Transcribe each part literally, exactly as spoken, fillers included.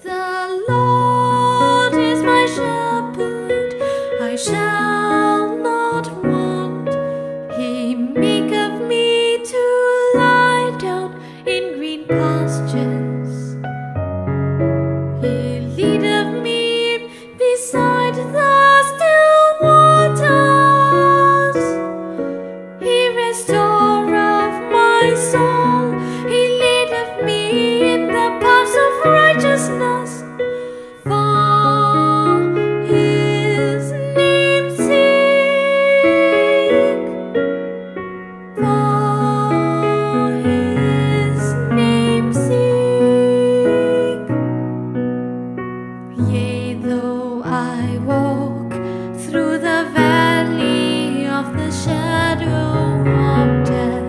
The Lord is my shepherd, I shall not want. He maketh me to lie down in green pastures. He leadeth me beside the still waters. He restoreth my soul. He leadeth me in the paths of righteousness. Yea, though I walk through the valley of the shadow of death,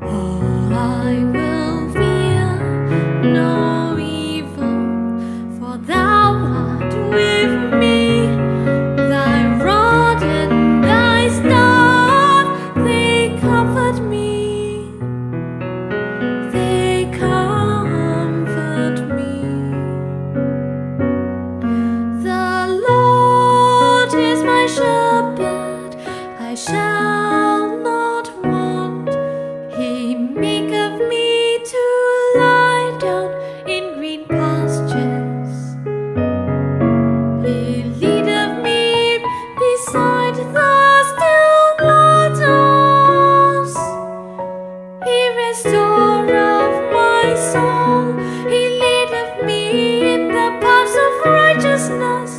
all I will fear no evil, for thou art with me. Thy rod and thy staff, they comfort me. They comfort me. Shepherd, I shall not want. He maketh me to lie down in green pastures. He leadeth me beside the still waters. He restoreth my soul. He leadeth me in the paths of righteousness.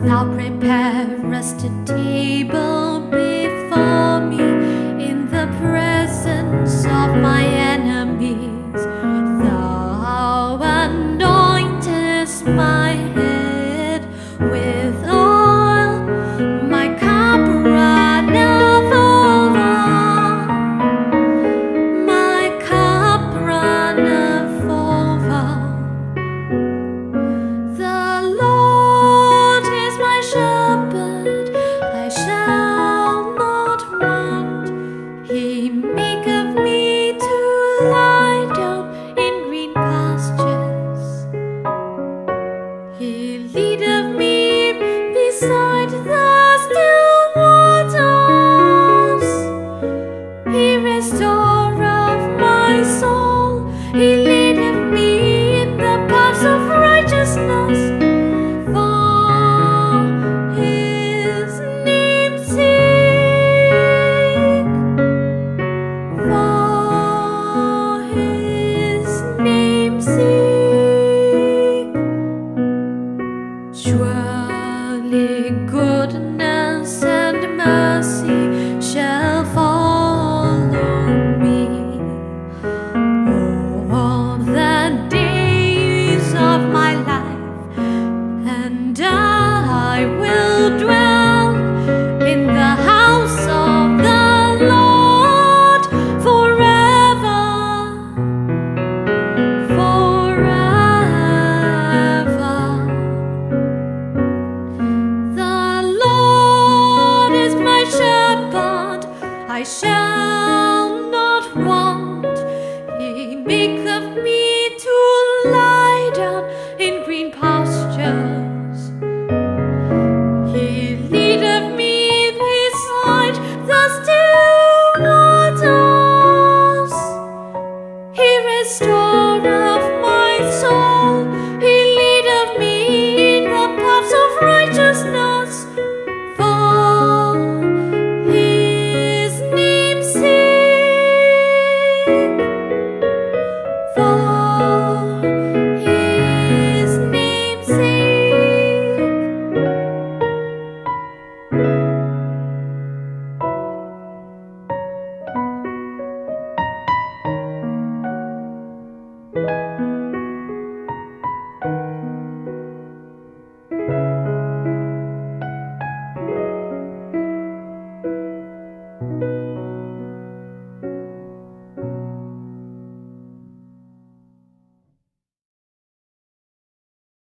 Thou preparest a table before me in the presence of my enemies. Thou anointest my head with oil, my cup runneth over, my cup runneth over. The Lord shepherd, I shall not want. He maketh me to lie down in green pastures. He leadeth me beside the still waters. He restoreth my soul. He leadeth me in the paths of righteousness. Surely goodness and mercy shall follow me all the days of my life, and I will dwell in the house of the Lord forever, forever. I shall not want. He maketh me to lie down in green pastures. He leadeth me beside the still waters. He restores